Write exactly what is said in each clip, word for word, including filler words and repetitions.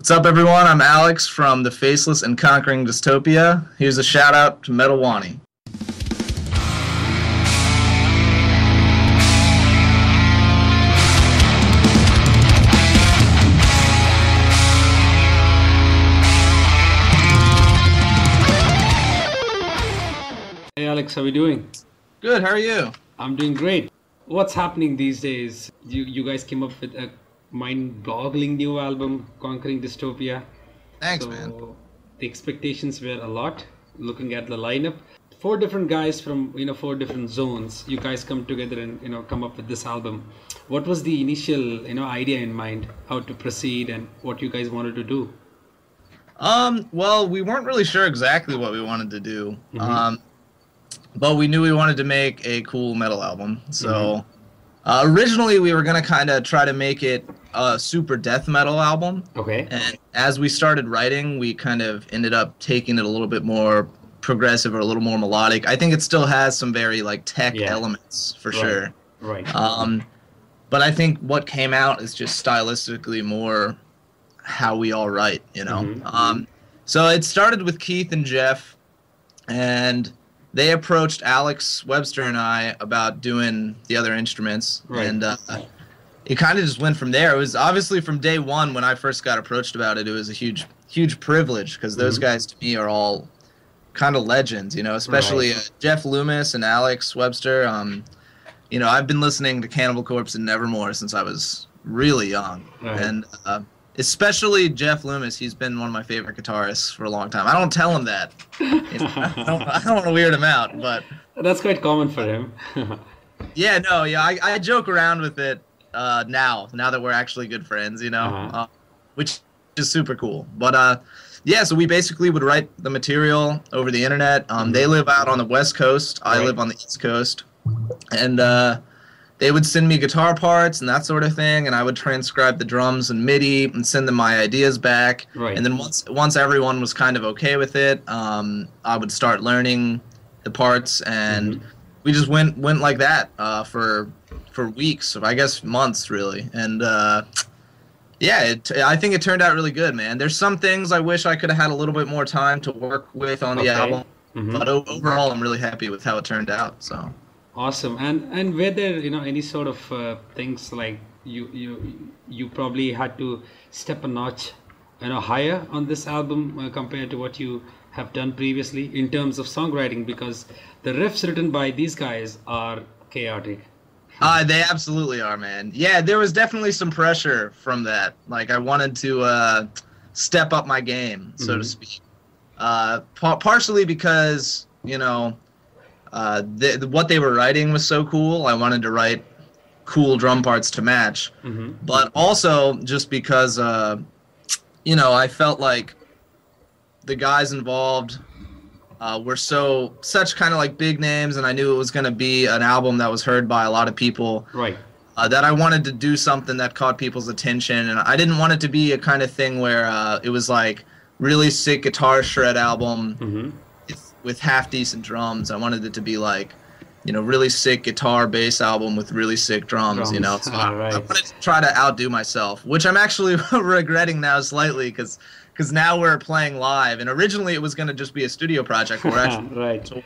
What's up, everyone? I'm Alex from The Faceless and Conquering Dystopia. Here's a shout out to Metalwani. Hey, Alex, how are we doing? Good, how are you? I'm doing great. What's happening these days? You, you guys came up with a mind-boggling new album, Conquering Dystopia. Thanks, so, man. The expectations were a lot. Looking at the lineup, four different guys from you know four different zones. You guys come together and you know come up with this album. What was the initial you know idea in mind? How to proceed and what you guys wanted to do? Um. Well, we weren't really sure exactly what we wanted to do. Mm-hmm. Um. But we knew we wanted to make a cool metal album. So. Mm-hmm. Uh, originally, we were going to kind of try to make it a super death metal album. Okay. And as we started writing, we kind of ended up taking it a little bit more progressive or a little more melodic. I think it still has some very, like, tech yeah. elements, for right. sure. Right. Um, but I think what came out is just stylistically more how we all write, you know? Mm-hmm. Um, so it started with Keith and Jeff, and they approached Alex Webster and I about doing the other instruments, right. and uh, it kind of just went from there. It was obviously from day one when I first got approached about it, it was a huge, huge privilege, because those mm-hmm. guys to me are all kind of legends, you know, especially right. uh, Jeff Loomis and Alex Webster. Um, you know, I've been listening to Cannibal Corpse and Nevermore since I was really young, right. and uh, especially Jeff Loomis, he's been one of my favorite guitarists for a long time. I don't tell him that. You know, I don't, I don't want to weird him out, but that's quite common for him. yeah, no, yeah, I, I joke around with it uh, now, now that we're actually good friends, you know, uh-huh. uh, which is super cool. But uh, yeah, so we basically would write the material over the internet. Um, they live out on the West Coast. Right. I live on the East Coast. And uh, they would send me guitar parts and that sort of thing, and I would transcribe the drums in MIDI and send them my ideas back. Right. And then once once everyone was kind of okay with it, um, I would start learning the parts, and mm-hmm. we just went went like that uh, for for weeks, I guess months really. And uh, yeah, it, I think it turned out really good, man. There's some things I wish I could have had a little bit more time to work with on okay. the album, mm-hmm. but overall, I'm really happy with how it turned out. So. Awesome. And and were there you know any sort of uh, things like you you you probably had to step a notch you know higher on this album uh, compared to what you have done previously in terms of songwriting, because the riffs written by these guys are chaotic. Uh, they absolutely are, man. Yeah, there was definitely some pressure from that. Like I wanted to uh, step up my game, so mm-hmm. to speak. Uh, par partially because you know. Uh, the, the, what they were writing was so cool. I wanted to write cool drum parts to match, mm-hmm. but also just because, uh, you know, I felt like the guys involved uh, were so such kind of like big names, and I knew it was going to be an album that was heard by a lot of people. Right. Uh, that I wanted to do something that caught people's attention, and I didn't want it to be a kind of thing where uh, it was like really sick guitar shred album. Mm-hmm. with half-decent drums. I wanted it to be like, you know, really sick guitar bass album with really sick drums, drums. you know. So I, right. I wanted to try to outdo myself, which I'm actually regretting now slightly because because now we're playing live. And originally it was going to just be a studio project. We're actually right.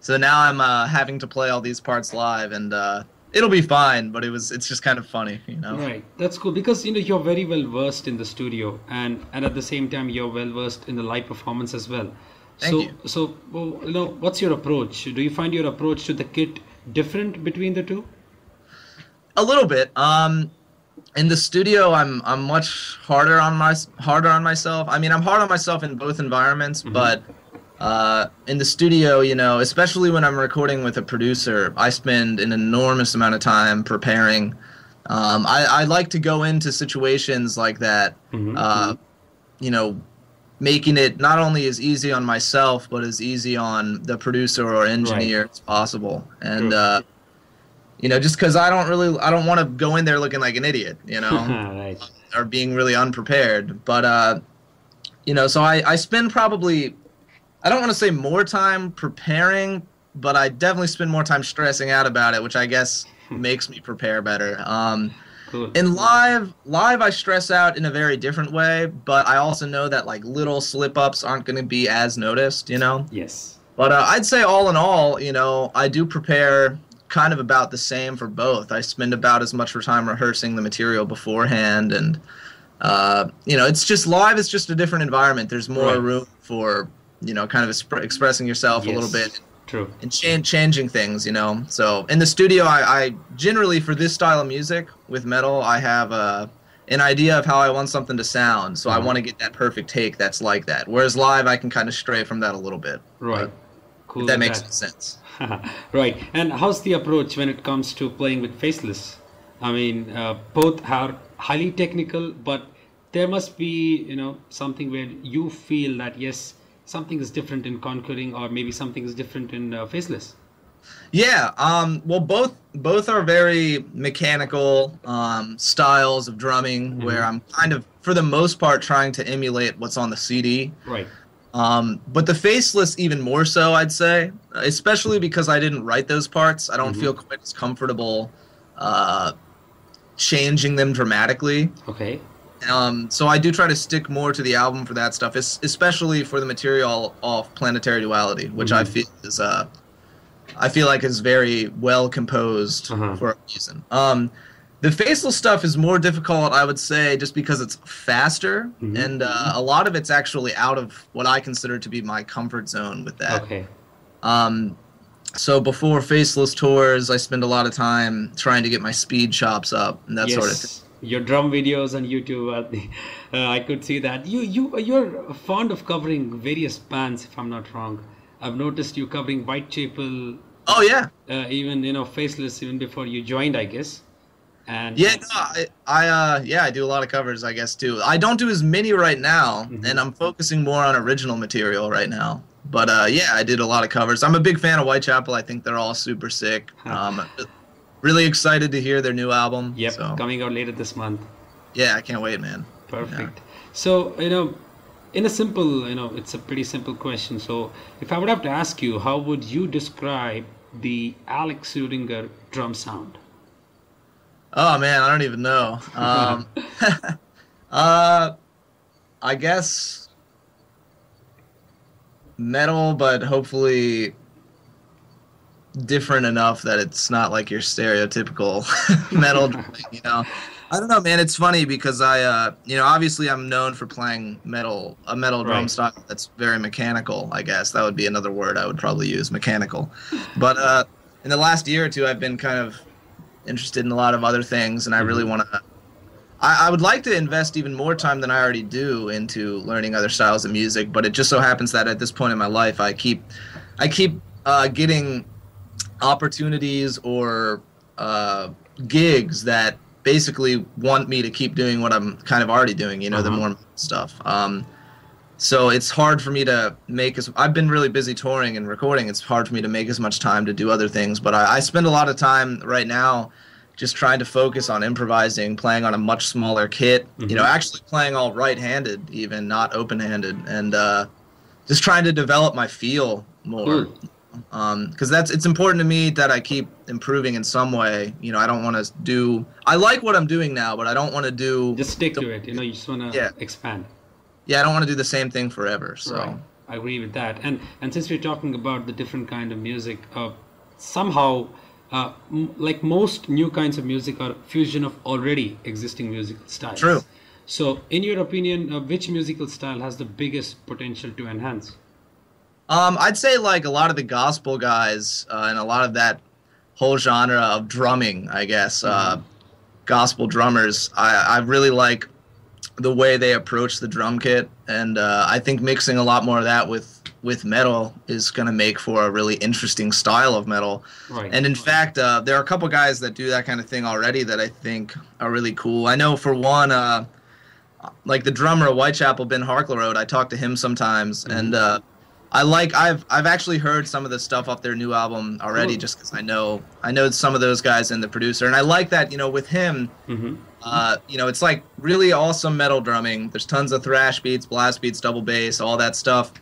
So now I'm uh, having to play all these parts live, and uh, it'll be fine, but it was it's just kind of funny, you know. Right. That's cool because, you know, you're very well-versed in the studio, and, and at the same time you're well-versed in the live performance as well. Thank so, you. so well, you know, what's your approach? Do you find your approach to the kit different between the two? A little bit. Um, in the studio, I'm I'm much harder on my harder on myself. I mean, I'm hard on myself in both environments, mm-hmm. but uh, in the studio, you know, especially when I'm recording with a producer, I spend an enormous amount of time preparing. Um, I, I like to go into situations like that, mm-hmm. uh, you know. making it not only as easy on myself, but as easy on the producer or engineer right. as possible. And, uh, you know, just because I don't really, I don't want to go in there looking like an idiot, you know, right. or being really unprepared. But, uh, you know, so I, I spend probably, I don't want to say more time preparing, but I definitely spend more time stressing out about it, which I guess makes me prepare better. Um, Cool. And live, live I stress out in a very different way, but I also know that like little slip-ups aren't going to be as noticed, you know? Yes. But uh, I'd say all in all, you know, I do prepare kind of about the same for both. I spend about as much time rehearsing the material beforehand, and uh, you know, it's just live is just a different environment. There's more right. room for, you know, kind of exp expressing yourself yes. a little bit. True. And ch changing things, you know. So in the studio, I, I generally, for this style of music with metal, I have a, an idea of how I want something to sound. So mm-hmm. I want to get that perfect take that's like that. Whereas live, I can kind of stray from that a little bit. Right. Like, cool. If that makes that. sense. Right. And how's the approach when it comes to playing with Faceless? I mean, uh, both are highly technical, but there must be, you know, something where you feel that, yes, something is different in Conquering, or maybe something is different in uh, Faceless. Yeah, um, well, both both are very mechanical um, styles of drumming, mm-hmm. where I'm kind of, for the most part, trying to emulate what's on the C D. Right. Um, but the Faceless even more so, I'd say, especially because I didn't write those parts. I don't mm-hmm. feel quite as comfortable uh, changing them dramatically. Okay. Um, so I do try to stick more to the album for that stuff, especially for the material of Planetary Duality, which mm-hmm. I feel is uh, I feel like is very well composed uh-huh. for a reason. Um, the Faceless stuff is more difficult, I would say, just because it's faster, mm-hmm. and uh, a lot of it's actually out of what I consider to be my comfort zone with that. Okay. Um, so before Faceless tours, I spend a lot of time trying to get my speed chops up and that yes. sort of thing. Your drum videos on YouTube, uh, uh, I could see that. You, you, you're fond of covering various bands, if I'm not wrong. I've noticed you covering Whitechapel. Oh, yeah. Uh, even, you know, Faceless, even before you joined, I guess. And yeah, no, I, I, uh, yeah, I do a lot of covers, I guess, too. I don't do as many right now, mm-hmm. and I'm focusing more on original material right now. But, uh, yeah, I did a lot of covers. I'm a big fan of Whitechapel. I think they're all super sick. Um Really excited to hear their new album. Yep, so. Coming out later this month. Yeah, I can't wait, man. Perfect. Yeah. So, you know, in a simple, you know, it's a pretty simple question. So, if I would have to ask you, how would you describe the Alex Rudinger drum sound? Oh, man, I don't even know. Um, uh, I guess metal, but hopefully different enough that it's not like your stereotypical metal drumming, you know. I don't know, man, it's funny because I uh you know, obviously I'm known for playing metal a metal drum right. style that's very mechanical. I guess that would be another word I would probably use, mechanical. But uh in the last year or two I've been kind of interested in a lot of other things, and I really want to I, I would like to invest even more time than I already do into learning other styles of music, but it just so happens that at this point in my life I keep I keep uh getting opportunities or uh, gigs that basically want me to keep doing what I'm kind of already doing, you know, uh-huh. the more stuff. Um, so it's hard for me to make as, I've been really busy touring and recording. It's hard for me to make as much time to do other things, but I, I spend a lot of time right now just trying to focus on improvising, playing on a much smaller kit, mm-hmm. you know, actually playing all right-handed even, not open-handed, and uh, just trying to develop my feel more. Ooh. Um, 'cause that's, it's important to me that I keep improving in some way. You know, I don't want to do, I like what I'm doing now, but I don't want to do. Just stick the, to it. You know, you just want to yeah. expand. Yeah. I don't want to do the same thing forever. So right. I agree with that. And, and since we're talking about the different kind of music, uh, somehow, uh, m like most new kinds of music are fusion of already existing musical styles. True. So in your opinion, uh, which musical style has the biggest potential to enhance? Um, I'd say like a lot of the gospel guys uh, and a lot of that whole genre of drumming, I guess, mm-hmm. uh, gospel drummers, I, I really like the way they approach the drum kit. And uh, I think mixing a lot more of that with, with metal is going to make for a really interesting style of metal. Right. And in right. fact, uh, there are a couple guys that do that kind of thing already that I think are really cool. I know for one, uh, like the drummer of Whitechapel, Ben Harklerode, I talk to him sometimes, mm-hmm. and uh, I like I've I've actually heard some of the stuff off their new album already, cool. just because I know I know some of those guys and the producer, and I like that, you know, with him, mm-hmm. uh, you know, it's like really awesome metal drumming. There's tons of thrash beats, blast beats, double bass, all that stuff.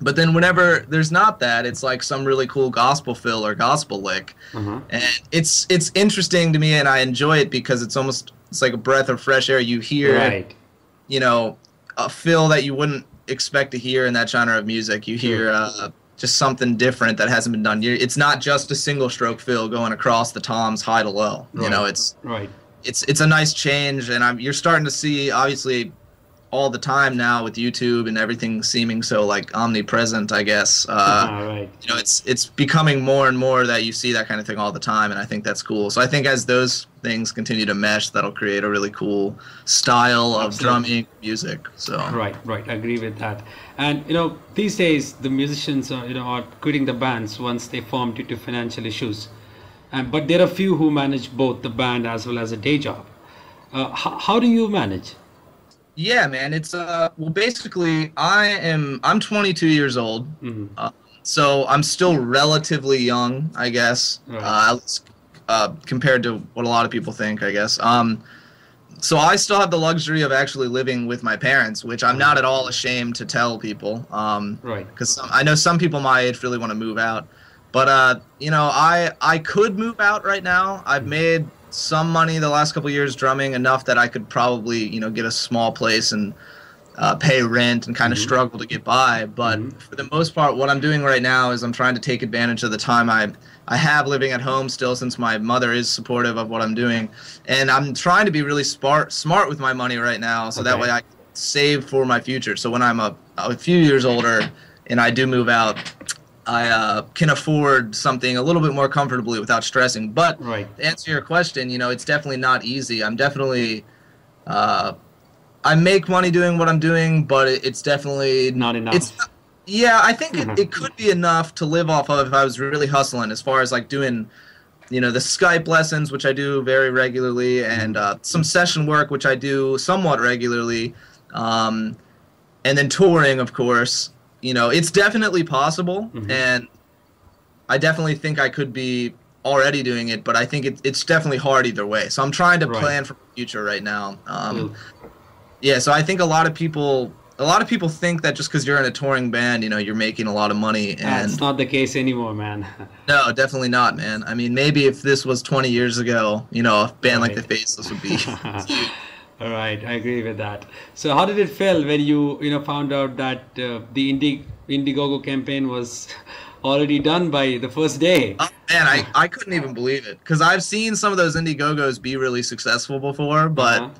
But then whenever there's not that, it's like some really cool gospel fill or gospel lick, mm-hmm. and it's it's interesting to me, and I enjoy it because it's almost it's like a breath of fresh air. You hear, right. you know, a feel that you wouldn't expect to hear in that genre of music. You hear uh, just something different that hasn't been done. It's not just a single stroke fill going across the toms high to low. Right. You know, it's right. It's it's a nice change, and I'm you're starting to see obviously all the time now with YouTube and everything seeming so like omnipresent. I guess uh, oh, right. you know it's it's becoming more and more that you see that kind of thing all the time, and I think that's cool. So I think as those things continue to mesh, that'll create a really cool style of Absolutely. drumming music. So right, right, I agree with that. And you know these days the musicians are, you know are quitting the bands once they form due to financial issues. And, but there are few who manage both the band as well as a day job. Uh, how, how do you manage? Yeah, man, it's uh, well, basically, I am I'm twenty-two years old, mm-hmm. uh, so I'm still relatively young, I guess, right. uh, uh, compared to what a lot of people think, I guess. Um, so I still have the luxury of actually living with my parents, which I'm not at all ashamed to tell people, um, right? Because I know some people my age really want to move out. But, uh, you know, I, I could move out right now. I've made some money the last couple of years drumming, enough that I could probably, you know, get a small place and uh, pay rent and kind of mm-hmm. struggle to get by. But mm-hmm. for the most part, what I'm doing right now is I'm trying to take advantage of the time I, I have living at home still, since my mother is supportive of what I'm doing. And I'm trying to be really smart, smart with my money right now, so okay. that way I can save for my future. So when I'm a, a few years older and I do move out, I uh, can afford something a little bit more comfortably without stressing. But right. to answer your question, you know, it's definitely not easy. I'm definitely, uh, I make money doing what I'm doing, but it's definitely not enough. It's, yeah, I think mm-hmm. it, it could be enough to live off of if I was really hustling, as far as like doing, you know, the Skype lessons, which I do very regularly, and uh, some session work, which I do somewhat regularly, um, and then touring, of course. You know, it's definitely possible, mm-hmm. and I definitely think I could be already doing it, but I think it, it's definitely hard either way. So I'm trying to right. plan for the future right now. Um, yeah, so I think a lot of people a lot of people think that just because you're in a touring band, you know, you're making a lot of money. And that's not the case anymore, man. No, definitely not, man. I mean, maybe if this was twenty years ago, you know, a band right. like The Faceless would be... All right, I agree with that. So how did it feel when you you know found out that uh, the Indi Indiegogo campaign was already done by the first day? Oh, man, I, I couldn't even believe it, because I've seen some of those Indiegogos be really successful before, but uh-huh.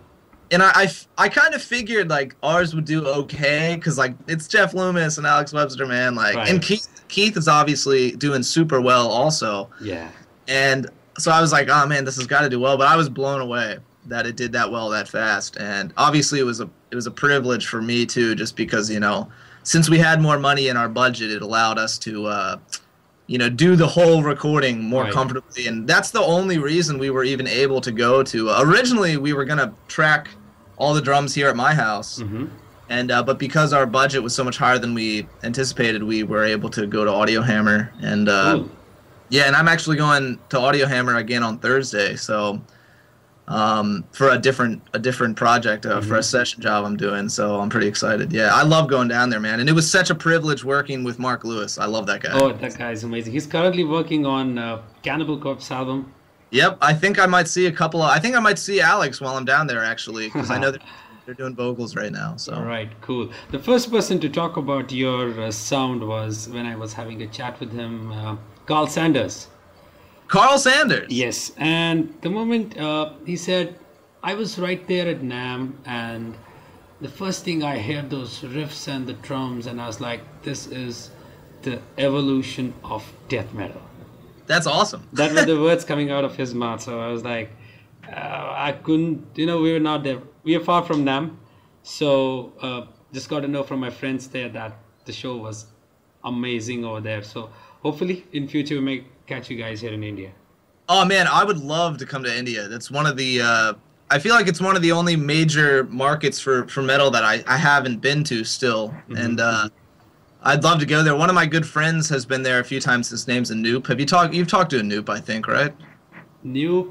and I, I, I kind of figured like ours would do okay, because like it's Jeff Loomis and Alex Webster, man, like right. and Keith Keith is obviously doing super well also. Yeah. And so I was like, oh man, this has got to do well, but I was blown away that it did that well that fast. And obviously it was a it was a privilege for me too, just because, you know, since we had more money in our budget, it allowed us to uh you know do the whole recording more right. comfortably. And that's the only reason we were even able to go to uh, originally we were gonna track all the drums here at my house, mm-hmm. and uh but because our budget was so much higher than we anticipated, we were able to go to Audio Hammer. And uh Ooh. yeah, and I'm actually going to Audio Hammer again on Thursday, so Um, for a different a different project, uh, mm-hmm. for a session job I'm doing, so I'm pretty excited. Yeah, I love going down there, man, and it was such a privilege working with Mark Lewis. I love that guy. Oh, that guy is amazing. He's currently working on uh, Cannibal Corpse album. Yep, I think I might see a couple of, I think I might see Alex while I'm down there, actually, because I know they're, they're doing vocals right now. So. All right, cool. The first person to talk about your uh, sound was, when I was having a chat with him, uh, Carl Sanders. Carl Sanders. Yes, and the moment uh, he said, I was right there at NAMM, and the first thing I heard those riffs and the drums, and I was like, this is the evolution of death metal. That's awesome. That were the words coming out of his mouth. So I was like, uh, I couldn't, you know, we were not there. We are far from NAMM, so uh, just got to know from my friends there that the show was amazing over there. So hopefully in future we make catch you guys here in India. Oh man, I would love to come to India. That's one of the uh I feel like it's one of the only major markets for for metal that I I haven't been to still, mm-hmm. and uh I'd love to go there. One of my good friends has been there a few times. His name's Anup. Have you talked you've talked to Anup, I think, right? Anup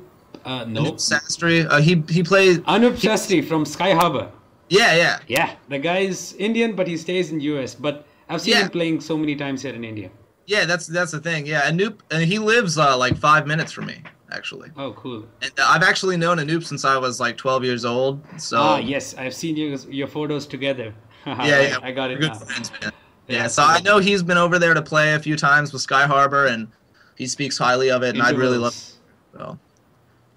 uh no Anup Sastry. Uh, he he plays Anup Sastry from Sky Harbor. Yeah, yeah. Yeah, the guy is Indian but he stays in U S, but I've seen yeah. him playing so many times here in India. Yeah, that's that's the thing. Yeah, Anup, and he lives uh, like five minutes from me. actually. Oh, cool. And I've actually known Anup since I was like twelve years old. So. Oh, yes. I've seen your, your photos together. yeah, yeah. I got it now. Good friends, man. Yeah, yeah, so I know he's been over there to play a few times with Sky Harbor, and he speaks highly of it, and I'd really love it. So,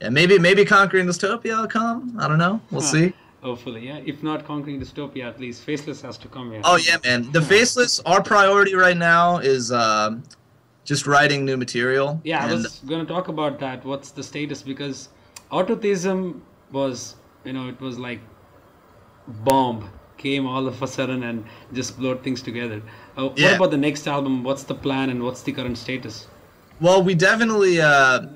yeah, maybe maybe Conquering Dystopia will come. I don't know. We'll huh. see. Hopefully, yeah. If not Conquering Dystopia, at least Faceless has to come here. Oh, yeah, man. The Faceless, our priority right now is uh, just writing new material. Yeah, and I was going to talk about that. What's the status? Because Autotheism was, you know, it was like bomb. Came all of a sudden and just blurred things together. Uh, yeah. What about the next album? What's the plan and what's the current status? Well, we definitely, uh,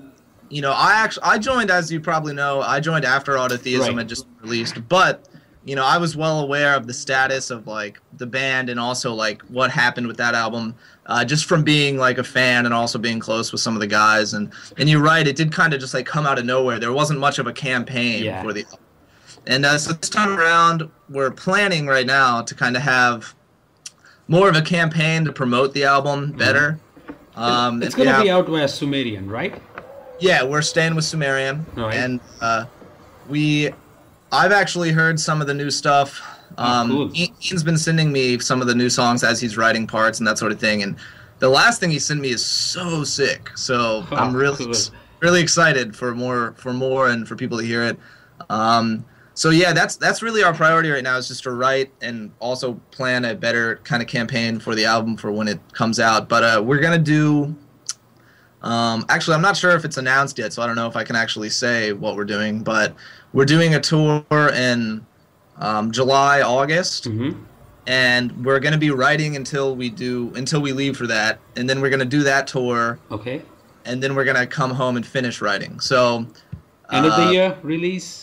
you know, I actually I joined, as you probably know, I joined after Autotheism right. had just released. But you know, I was well aware of the status of like the band and also like what happened with that album, uh, just from being like a fan and also being close with some of the guys. And and you're right, it did kind of just like come out of nowhere. There wasn't much of a campaign yeah. for the album. And uh, so this time around, we're planning right now to kind of have more of a campaign to promote the album better. Mm-hmm. um, it's going to be out with Sumerian, right? Yeah, we're staying with Sumerian. Right. And uh, we, I've actually heard some of the new stuff. Um, oh, cool. Ian's been sending me some of the new songs as he's writing parts and that sort of thing. And the last thing he sent me is so sick. So oh, I'm really, cool. really excited for more, for more and for people to hear it. Um, So yeah, that's that's really our priority right now, is just to write and also plan a better kind of campaign for the album for when it comes out. But uh, we're gonna do. Um, actually, I'm not sure if it's announced yet, so I don't know if I can actually say what we're doing. But we're doing a tour in um, July, August, mm-hmm. and we're gonna be writing until we do until we leave for that, and then we're gonna do that tour. Okay. And then we're gonna come home and finish writing. So. End of the year release.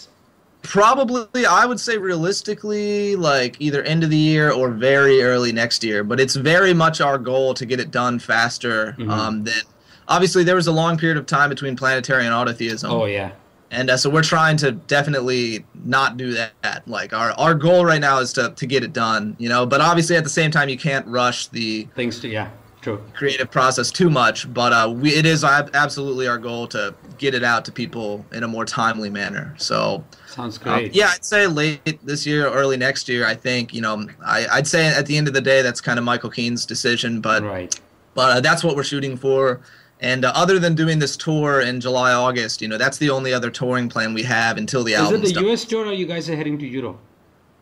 Probably, I would say realistically, like either end of the year or very early next year. But it's very much our goal to get it done faster mm-hmm. um, than. Obviously, there was a long period of time between Planetary and Autotheism. Oh yeah, and uh, so we're trying to definitely not do that. Like our our goal right now is to to get it done, you know. But obviously, at the same time, you can't rush the things to yeah. True. Creative process too much, but uh, we, it is ab absolutely our goal to get it out to people in a more timely manner. So sounds great. Um, yeah, I'd say late this year, early next year. I think you know, I, I'd say at the end of the day, that's kind of Michael Keane's decision, but right. but uh, that's what we're shooting for. And uh, other than doing this tour in July, August, you know, that's the only other touring plan we have until the album. Is it the U S tour, or you guys are heading to Europe?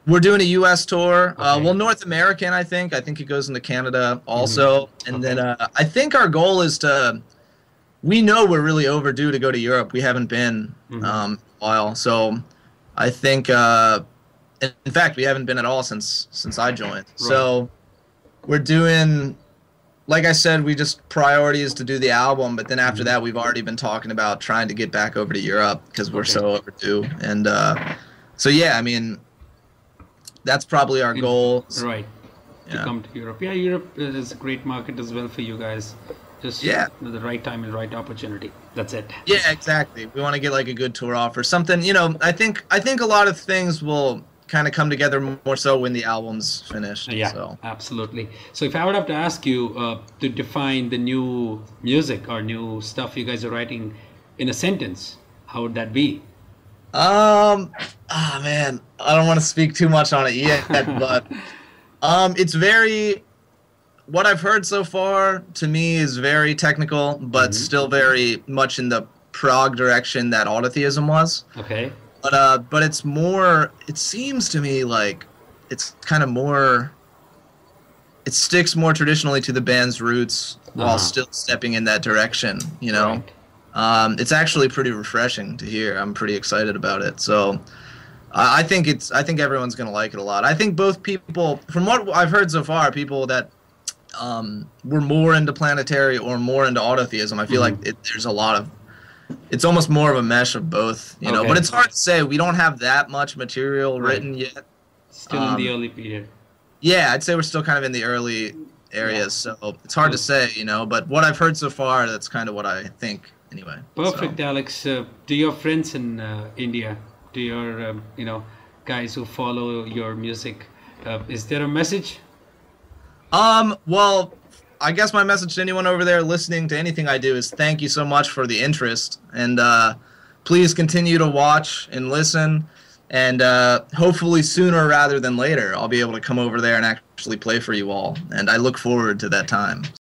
We're doing a U S tour. Okay. Uh, well, North American, I think. I think it goes into Canada also. Mm-hmm. And okay. then uh, I think our goal is to – we know we're really overdue to go to Europe. We haven't been mm-hmm. um, a while. So I think uh, – in fact, we haven't been at all since since I joined. Right. So we're doing – like I said, we just priority is to do the album, but then after mm-hmm. that we've already been talking about trying to get back over to Europe because we're okay. so overdue. And uh, so, yeah, I mean – that's probably our goal. Right. Yeah. To come to Europe. Yeah, Europe is a great market as well for you guys. Just yeah. the right time and right opportunity. That's it. Yeah, exactly. We want to get like a good tour offer. Something, you know, I think I think a lot of things will kind of come together more so when the album's finished. Yeah, so. Absolutely. So if I would have to ask you uh, to define the new music or new stuff you guys are writing in a sentence, how would that be? Um, ah, oh man, I don't want to speak too much on it yet, but um, it's very, what I've heard so far to me is very technical, but mm-hmm. still very much in the prog direction that Autotheism was. Okay. But, uh, but it's more, it seems to me like it's kind of more, it sticks more traditionally to the band's roots uh-huh. while still stepping in that direction, you know? Right. Um, it's actually pretty refreshing to hear. I'm pretty excited about it. So, uh, I think it's. I think everyone's gonna like it a lot. I think both people, from what I've heard so far, people that um, were more into Planetary or more into Autotheism, I feel mm-hmm. like it, there's a lot of. It's almost more of a mesh of both, you know. Okay. But it's hard to say. We don't have that much material right. written yet. Still um, in the early period. Yeah, I'd say we're still kind of in the early areas, yeah. so it's hard cool. to say, you know. But what I've heard so far, that's kind of what I think. Anyway, perfect, so. Alex. Uh, to your friends in uh, India, to your um, you know guys who follow your music, uh, is there a message? Um, well, I guess my message to anyone over there listening to anything I do is thank you so much for the interest, and uh, please continue to watch and listen, and uh, hopefully sooner rather than later I'll be able to come over there and actually play for you all, and I look forward to that time.